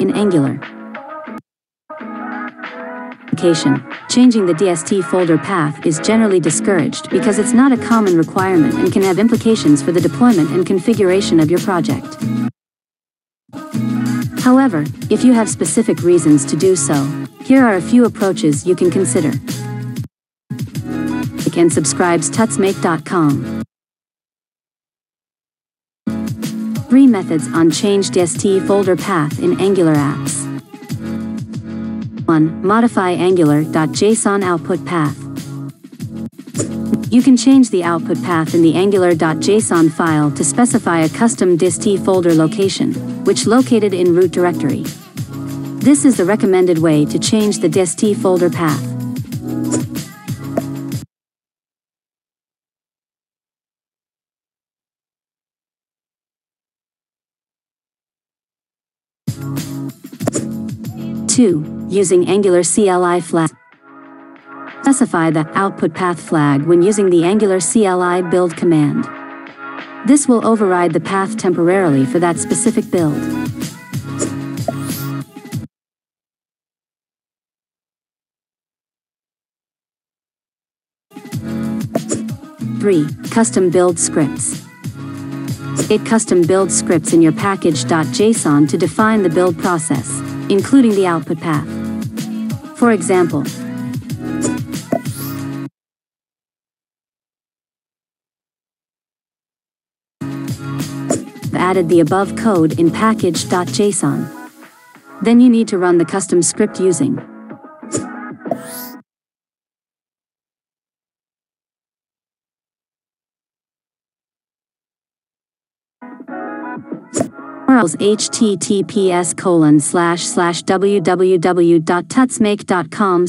in Angular. Changing the DST folder path is generally discouraged because it's not a common requirement and can have implications for the deployment and configuration of your project. However, if you have specific reasons to do so, here are a few approaches you can consider. Like and subscribe to tutsmake.com. 3 methods on change DST folder path in Angular apps. 1. Modify angular.json output path. You can change the output path in the angular.json file to specify a custom dist folder location, which is located in root directory. This is the recommended way to change the dist folder path. 2. Using Angular CLI flag. Specify the output path flag when using the Angular CLI build command. This will override the path temporarily for that specific build. 3. Custom build scripts. Create custom build scripts in your package.json to define the build process, including the output path. For example, I've added the above code in package.json. Then you need to run the custom script using https://www.tutsmake.com